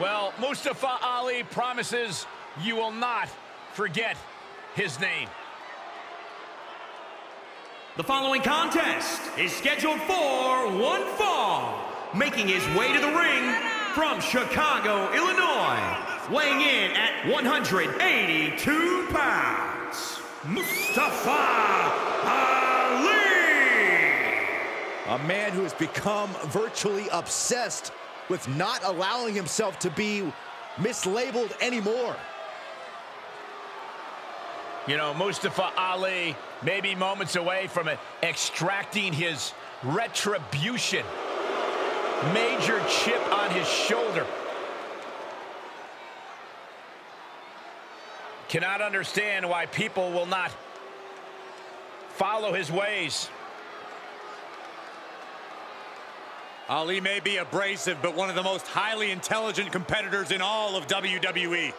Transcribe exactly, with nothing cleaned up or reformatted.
Well, Mustafa Ali promises you will not forget his name. The following contest is scheduled for one fall. Making his way to the ring from Chicago, Illinois. Weighing in at one hundred eighty-two pounds, Mustafa Ali. A man who has become virtually obsessed with not allowing himself to be mislabeled anymore. You know, Mustafa Ali may be moments away from extracting his retribution. Major chip on his shoulder. Cannot understand why people will not follow his ways. Ali may be abrasive, but one of the most highly intelligent competitors in all of W W E.